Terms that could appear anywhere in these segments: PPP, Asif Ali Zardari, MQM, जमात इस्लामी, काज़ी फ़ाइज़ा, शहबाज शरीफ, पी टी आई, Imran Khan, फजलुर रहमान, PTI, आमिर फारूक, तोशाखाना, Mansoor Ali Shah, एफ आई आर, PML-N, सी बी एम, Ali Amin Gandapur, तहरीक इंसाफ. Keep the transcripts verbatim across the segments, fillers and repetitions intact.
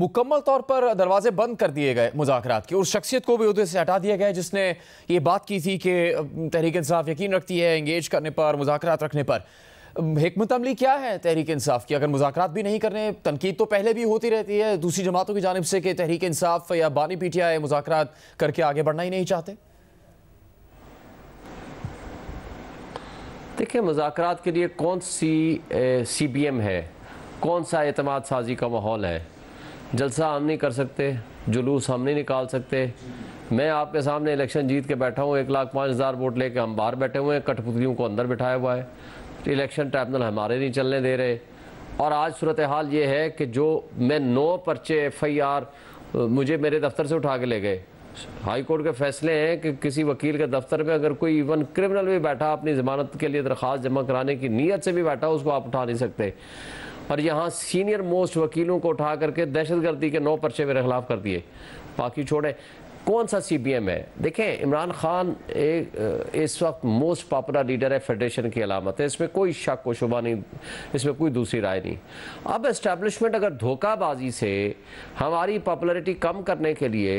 मुकम्मल तौर पर दरवाजे बंद कर दिए गए मुज़ाकरात के, उस शख्सियत को भी उहदे से हटा दिया गया जिसने ये बात की थी कि तहरीक इंसाफ यकीन रखती है इंगेज करने पर, मुज़ाकरात रखने पर। हिकमत अमली क्या है तहरीक इंसाफ की? अगर मुज़ाकरात भी नहीं करने, तनकीद तो पहले भी होती रहती है दूसरी जमातों की जानिब से कि तहरीक इंसाफ या बानी पी टी आई मुज़ाकरात करके आगे बढ़ना ही नहीं चाहते। देखिए, मुज़ाकरात के लिए कौन सी सी बी एम है, कौन सा एतमाद साजी का माहौल है? जलसा हम नहीं कर सकते, जुलूस हम नहीं निकाल सकते। मैं आपके सामने इलेक्शन जीत के बैठा हूँ, एक लाख पाँच हज़ार वोट लेके हम बाहर बैठे हुए हैं, कठपुतलियों को अंदर बिठाया हुआ है, इलेक्शन ट्राइब्यूनल हमारे नहीं चलने दे रहे। और आज सूरत हाल ये है कि जो मैं नौ पर्चे एफ आई आर मुझे मेरे दफ्तर से उठा के ले गए। हाई कोर्ट के फैसले हैं कि किसी वकील के दफ्तर में अगर कोई इवन क्रिमिनल भी बैठा, अपनी ज़मानत के लिए दरख्वास्त जमा कराने की नीयत से भी बैठा, उसको आप उठा नहीं सकते। और यहाँ सीनियर मोस्ट वकीलों को उठा करके दहशतगर्दी के नौ पर्चे मेरे खिलाफ कर दिए, बाकी छोड़े। कौन सा सी बी एम है? देखें, इमरान खान एक इस वक्त मोस्ट पॉपुलर लीडर है, फेडरेशन की अलामत है, इसमें कोई शक व शुबा नहीं, इसमें कोई दूसरी राय नहीं। अब इस्टेब्लिशमेंट अगर धोखाबाजी से हमारी पॉपुलरिटी कम करने के लिए,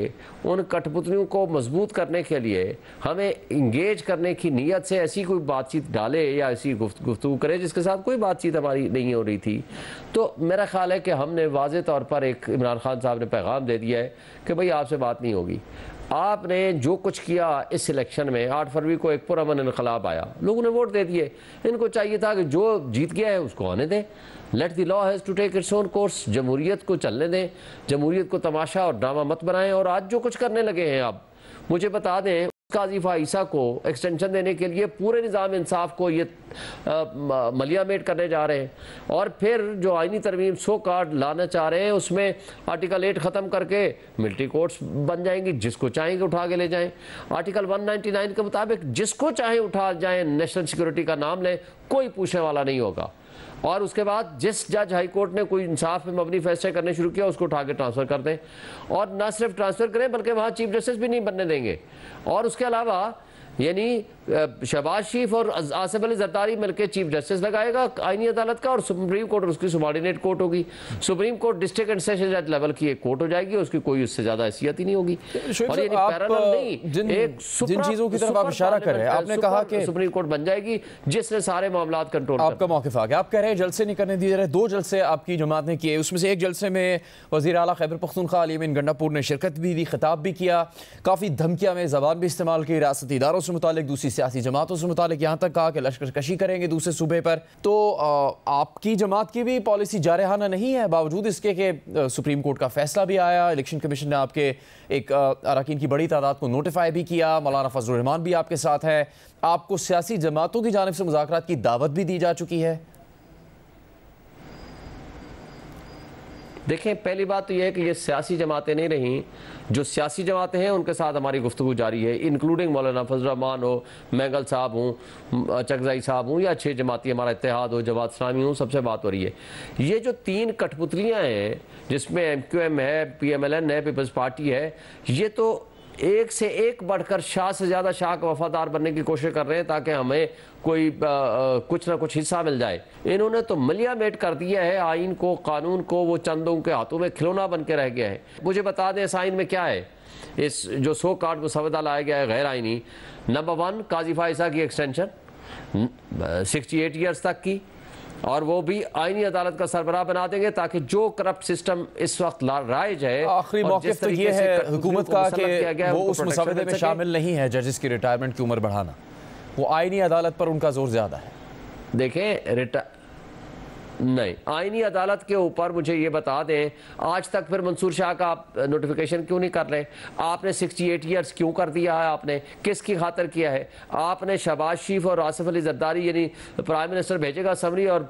उन कठपुतलियों को मजबूत करने के लिए, हमें इंगेज करने की नीयत से ऐसी कोई बातचीत डाले या ऐसी गुफ्तगू करे जिसके साथ कोई बातचीत हमारी नहीं हो रही थी, तो मेरा ख्याल है कि हमने वाज़े तौर पर एक इमरान खान साहब ने पैगाम दे दिया है कि भाई आपसे बात नहीं होगी। आपने जो कुछ किया इस इलेक्शन में, आठ फरवरी को एक पुरअमन इनकलाब आया, लोगों ने वोट दे दिए, इनको चाहिए था कि जो जीत गया है उसको आने दें। Let the law has to take its own course, जमहूरियत को चलने दें, जमहूरियत को तमाशा और ड्रामा मत बनाएं। और आज जो कुछ करने लगे हैं, आप मुझे बता दें काज़ी फ़ाइज़ा को एक्सटेंशन देने के लिए पूरे निज़ाम इंसाफ को ये मलियामेट करने जा रहे हैं। और फिर जो आइनी तरमीम सो कार्ड लाना चाह रहे हैं, उसमें आर्टिकल एट ख़त्म करके मिलिट्री कोर्ट्स बन जाएंगी, जिसको चाहेंगे उठा के ले जाएं। आर्टिकल एक सौ निन्यानवे के मुताबिक जिसको चाहे उठा जाएं, नेशनल सिक्योरिटी का नाम लें, कोई पूछने वाला नहीं होगा। और उसके बाद जिस जज हाई कोर्ट ने कोई इंसाफ में मबनी फैसले करने शुरू किया, उसको उठा के ट्रांसफ़र कर दें। और ना सिर्फ ट्रांसफ़र करें बल्कि वहाँ चीफ जस्टिस भी नहीं बनने देंगे। और उसके अलावा यानी शहबाज शरीफ और आसिफ अली जरदारी मिलकर चीफ जस्टिस लगाएगा आइनी अदालत का, और सुप्रीम कोर्ट और उसकी सबॉर्डिनेट कोर्ट होगी। Supreme court district and session जज लेवल की एक कोर्ट हो जाएगी, उसकी कोई उससे ज्यादा हैसियत ही नहीं होगी। और ये पैरेलल नहीं, जिन, एक जिन चीजों की तरफ आप इशारा कर रहे हैं, आपने कहा कि सुप्रीम कोर्ट बन जाएगी जिसने सारे मामला कंट्रोल। आपका मौक़िफ़ आ गया, आप कह रहे हैं जलसे नहीं करने दिए जा रहे। दो जलसे आपकी जमात ने किए, उसमें से एक जलसे में वज़ीर आला खैबर पख्तूनख्वा अली अमीन गंडापुर ने शिरकत भी दी, खिताब भी किया, काफ़ी धमकियाँ में जबान भी इस्तेमाल की, रियासती इदारों से मुतालिक, दूसरी सियासी जमातों से मुतालिक, यहाँ तक कहा कि लश्कर कशी करेंगे दूसरे सूबे पर। तो आ, आपकी जमात की भी पॉलिसी जारहाना नहीं है, बावजूद इसके कि सुप्रीम कोर्ट का फैसला भी आया, इलेक्शन कमीशन ने आपके एक अरकान की बड़ी तादाद को नोटिफाई भी किया, मौलाना फजलुर रहमान भी आपके साथ है, आपको सियासी जमातों की जानिब से मुज़ाकरात की दावत भी दी जा चुकी है। देखें, पहली बात तो यह है कि ये सियासी जमातें नहीं रहीं, जो सियासी जमातें हैं उनके साथ हमारी गुफ्तगू जारी है, इंक्लूडिंग मौलाना फजलुर रहमान हो, मैगल साहब हों, चकजाई साहब हों, या छः जमाती हमारा इत्तेहाद हो, जमात इस्लामी हों, सबसे बात हो रही है। ये जो तीन कठपुतलियाँ हैं जिसमें एम क्यू एम है, पी एम एल एन है, पीपल्स पार्टी है, ये तो एक से एक बढ़कर शाह से ज़्यादा शाह का वफादार बनने की कोशिश कर रहे हैं ताकि हमें कोई आ, कुछ ना कुछ हिस्सा मिल जाए। इन्होंने तो मलियामेट कर दिया है आइन को, कानून को, वो चंदों के हाथों में खिलौना बन के रह गया है। मुझे बता दें इस आइन में क्या है, इस जो सो कार्ड मुसवदा लाया गया है गैर आइनी। नंबर वन, काज़ी फ़ाइज़ा की एक्सटेंशन सिक्सटी एट ईयर्स तक की, और वो भी आईनी अदालत का सरबराह बना देंगे ताकि जो करप्ट सिस्टम इस वक्त राइज है। आखिरी मौक़िफ़ तो ये है हुकूमत का कि वो उस मुसवदे में शामिल नहीं है जजेस की रिटायरमेंट की उम्र बढ़ाना, वो आईनी अदालत पर उनका जोर ज़्यादा है। देखें, रिटा नहीं, आइनी अदालत के ऊपर मुझे ये बता दें आज तक फिर मंसूर शाह का आप नोटिफिकेशन क्यों नहीं कर रहे? आपने अड़सठ ईयर्स क्यों कर दिया है? आपने किसकी खातर किया है? आपने शहबाज शरीफ और आसिफ अली जरदारी यानी प्राइम मिनिस्टर भेजेगा समरी और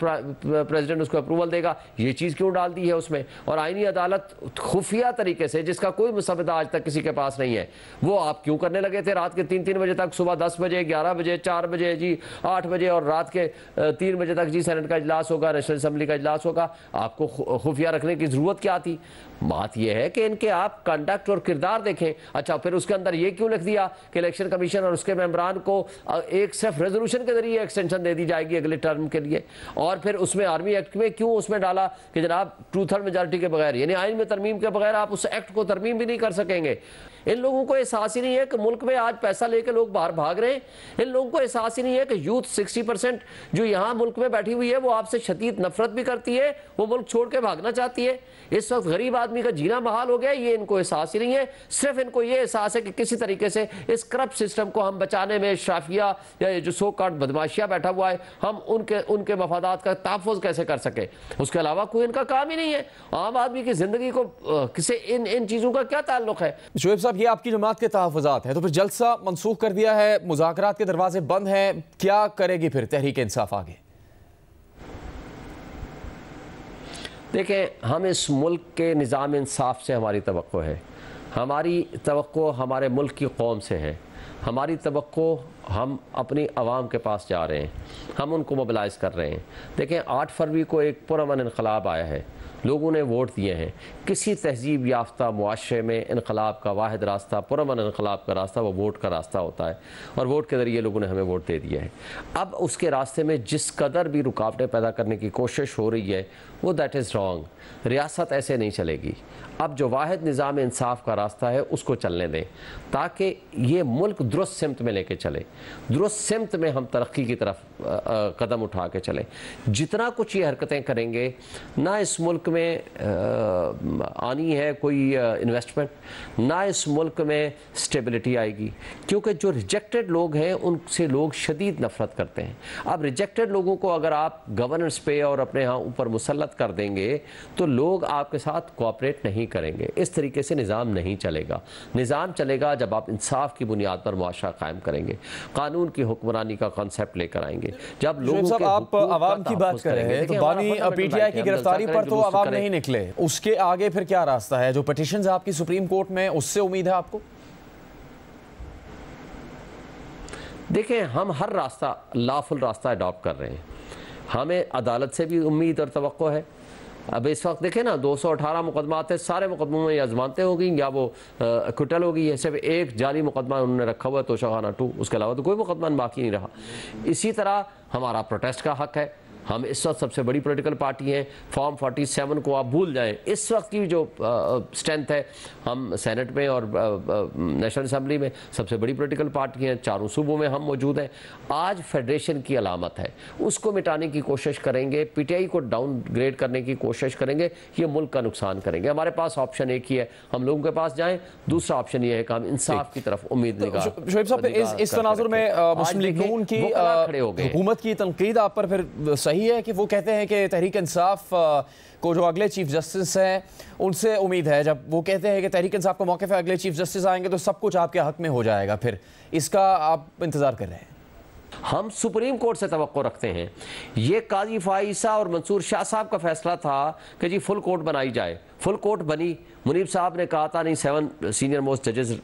प्रेसिडेंट उसको अप्रूवल देगा, ये चीज़ क्यों डाल दी है उसमें? और आइनी अदालत खुफिया तरीके से, जिसका कोई मुसवदा आज तक किसी के पास नहीं है, वो आप क्यों करने लगे थे रात के तीन तीन बजे तक, सुबह दस बजे, ग्यारह बजे, चार बजे, जी आठ बजे, और रात के तीन बजे तक जी सेनेट का इजलास होगा, नेशनल असम्बली का इजलास होगा, आपको खुफिया रखने की ज़रूरत क्या थी। बात यह है कि इनके आप कंडक्ट और किरदार देखें। अच्छा, फिर उसके अंदर ये क्यों लिख दिया कि इलेक्शन कमीशन और उसके मेंबरान को एक सेफ रेजोल्यूशन के जरिए एक्सटेंशन दे दी जाएगी अगले टर्म के लिए, और फिर उसमें आर्मी एक्ट में क्यों उसमें डाला कि जनाब टू थर्ड मेजॉरिटी के बगैर, यानी आइन में तरमीम के बगैर आप उस एक्ट को तरमीम भी नहीं कर सकेंगे। इन लोगों को एहसास ही नहीं है कि मुल्क में आज पैसा लेके लोग बाहर भाग रहे हैं। इन लोगों को एहसास ही नहीं है कि यूथ साठ परसेंट जो यहाँ मुल्क में बैठी हुई है वो आपसे शदीद नफरत भी करती है, वो मुल्क छोड़ के भागना चाहती है। इस वक्त गरीब आदमी का जीना बहाल हो गया, ये इनको एहसास ही नहीं है। सिर्फ इनको ये एहसास है कि किसी तरीके से इस करप्ट सिस्टम को हम बचाने में शराफिया या जो सो कॉल्ड बदमाशिया बैठा हुआ है, हम उनके उनके मफादात का तहफ़्फ़ुज़ कैसे कर सकें। उसके अलावा कोई इनका काम ही नहीं है। आम आदमी की ज़िंदगी को किसे इन इन चीज़ों का क्या ताल्लुक़ है। शोएब साहब, ये आपकी जमात के तहफ़्फ़ुज़ात हैं, तो फिर जलसा मनसूख कर दिया है, मुज़ाकरात के दरवाजे बंद हैं, क्या करेगी फिर तहरीक इंसाफ आगे? देखें, हम इस मुल्क के निज़ाम इंसाफ से हमारी तवक्को है, हमारी तवक्को हमारे मुल्क की कौम से है, हमारी तवक्को हम अपनी आवाम के पास जा रहे हैं, हम उनको मोबिलाइज़ कर रहे हैं। देखें, आठ फरवरी को एक पुरअमन इनकलाब आया है, लोगों ने वोट दिए हैं। किसी तहजीब याफ्ता मुआशरे में इनकलाब का वाहिद रास्ता, पुरअमन इनकलाब का रास्ता, वो वोट का रास्ता होता है, और वोट के ज़रिए लोगों ने हमें वोट दे दिया है। अब उसके रास्ते में जिस कदर भी रुकावटें पैदा करने की कोशिश हो रही है, वो दैट इज़ रॉन्ग। रियासत ऐसे नहीं चलेगी। अब जो वाहिद निज़ाम इंसाफ का रास्ता है उसको चलने दें, ताकि ये मुल्क दुरुस्त सिमत में लेके चले, दुरुस्त सिमत में हम तरक्की की तरफ कदम उठा के चलें। जितना कुछ ये हरकतें करेंगे, ना इस मुल्क में आनी है कोई इन्वेस्टमेंट, ना इस मुल्क में स्टेबिलिटी आएगी, क्योंकि जो रिजेक्टेड लोग हैं उनसे लोग शदीद नफरत करते हैं। अब रिजेक्टेड लोगों को अगर आप गवर्नेंस पे और अपने यहाँ ऊपर मुसलत कर देंगे तो लोग आपके साथ कोऑपरेट नहीं करेंगे। इस तरीके से निज़ाम नहीं चलेगा। निज़ाम चलेगा जब आप इंसाफ की बुनियाद पर मुआशरा कायम करेंगे, कानून की हुक्मरानी का कॉन्सेप्ट लेकर आएंगे। जब लोग आप आवाम की बात करेंगे तो बानी पीटीआई की गिरफ्तारी पर तो आवाम नहीं निकले, उसके आगे फिर क्या रास्ता है? जो पिटीशंस आपकी सुप्रीम कोर्ट में, उससे उम्मीद है आपको? देखें, हम हर रास्ता, लॉफुल रास्ता अडॉप्ट कर रहे हैं। हमें अदालत से भी उम्मीद और तवक्को है। अब इस वक्त देखें ना, दो सौ अठारह मुकदमा थे, सारे मुकदमों में या जमानतें हो गई या वो एक्विटल हो गई है। सिर्फ एक जाली मुकदमा उन्होंने रखा हुआ है, तोशाखाना टू, उसके अलावा तो कोई मुकदमा बाकी नहीं रहा। इसी तरह हमारा प्रोटेस्ट का हक है। हम इस वक्त सबसे बड़ी पॉलिटिकल पार्टी हैं। फॉर्म सैंतालीस को आप भूल जाएं। इस वक्त की जो स्ट्रेंथ है, हम सेनेट में और नेशनल असम्बली में सबसे बड़ी पॉलिटिकल पार्टी हैं। चारों सूबों में हम मौजूद हैं। आज फेडरेशन की अलामत है, उसको मिटाने की कोशिश करेंगे, पीटीआई को डाउनग्रेड करने की कोशिश करेंगे, ये मुल्क का नुकसान करेंगे। हमारे पास ऑप्शन एक ही है, हम लोगों के पास जाएँ। दूसरा ऑप्शन ये है कि हम इंसाफ की तरफ उम्मीद निकाल। यही है कि वो कहते हैं कि तहरीक इंसाफ को जो अगले चीफ जस्टिस हैं उनसे उम्मीद है, जब वो कहते हैं कि तहरीक इंसाफ का मौके पर अगले चीफ जस्टिस आएंगे तो सब कुछ आपके हक में हो जाएगा, फिर इसका आप इंतज़ार कर रहे हैं। हम सुप्रीम कोर्ट से तवक्को रखते हैं। ये काजी फाइज़ा और मंसूर शाह साहब का फैसला था कि जी फुल कोर्ट बनाई जाए, फुल कोर्ट बनी। मुनीब साहब ने कहा था नहीं, सेवन सीनियर मोस्ट जजेस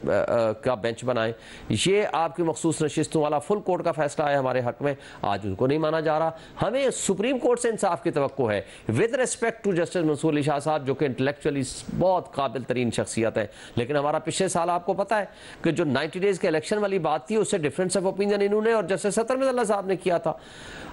का बेंच बनाएं, ये आपकी मखसूस नशिस्तों वाला फुल कोर्ट का फैसला आया हमारे हक में, आज उनको नहीं माना जा रहा। हमें सुप्रीम कोर्ट से इंसाफ की तवक्को है with respect to justice Mansoor Ali Shah साहब, जो कि इंटेलेक्चुअली बहुत काबिल तरीन शख्सियत है। लेकिन हमारा पिछले साल आपको पता है कि जो नाइन्टी डेज़ के इलेक्शन वाली बात थी, उससे डिफरेंस ऑफ ओपिनियन इन्होंने और जस्टिस सत्तर साहब ने किया था।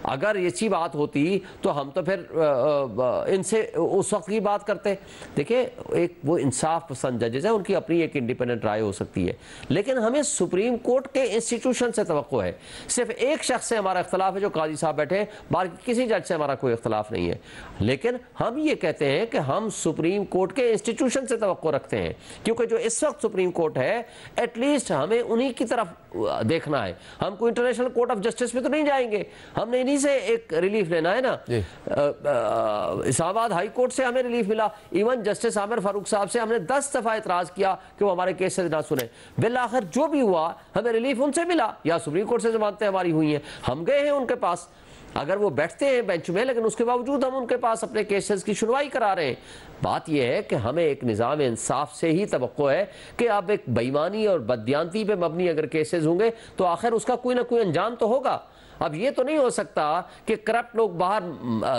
अगर ऐसी बात होती तो हम तो फिर इनसे उस वक्त की बात करते। देखिए, एक वो इंसाफ पसंद जजेस हैं, उनकी अपनी एक इंडिपेंडेंट राय हो सकती है, लेकिन हमें सुप्रीम कोर्ट के इंस्टीट्यूशन से तवक्को है। सिर्फ एक शख्स से हमारा इख्तलाफ है, जो काजी साहब बैठे हैं, बाकी किसी जज से हमारा कोई इख्तलाफ नहीं है। लेकिन हम ये कहते हैं कि हम सुप्रीम कोर्ट के इंस्टीट्यूशन से तवक्को रखते हैं, क्योंकि जो इस वक्त सुप्रीम कोर्ट है, एटलीस्ट हमें उन्हीं की तरफ देखना है। हम कोई इंटरनेशनल कोर्ट ऑफ जस्टिस में तो नहीं जाएंगे, हमने इन्हीं से एक रिलीफ लेना है ना। इस्लामाबाद हाई कोर्ट से हमें रिलीफ मिला, इवन जस्टिस आमिर फारूक साहब से हमने दस दफा एतराज किया कि वो हमारे केस से ना सुने। बिलाखिर जो भी हुआ, हमें रिलीफ उनसे मिला या सुप्रीम कोर्ट से जमानतें हमारी हुई हैं, हम गए हैं उनके पास। अगर वो बैठते हैं बेंच में, लेकिन उसके बावजूद हम उनके पास अपने केसेस की सुनवाई करा रहे हैं। बात यह है कि हमें एक निज़ाम इंसाफ से ही तवक्को है कि आप एक बेईमानी और बददियानती पे मबनी अगर केसेस होंगे तो आखिर उसका कोई ना कोई अंजाम तो होगा। अब ये तो नहीं हो सकता कि करप्ट लोग बाहर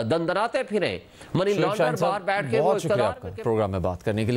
दंदनाते फिरें, मनी लॉन्डर बाहर बैठ के। प्रोग्राम में बात करने के लिए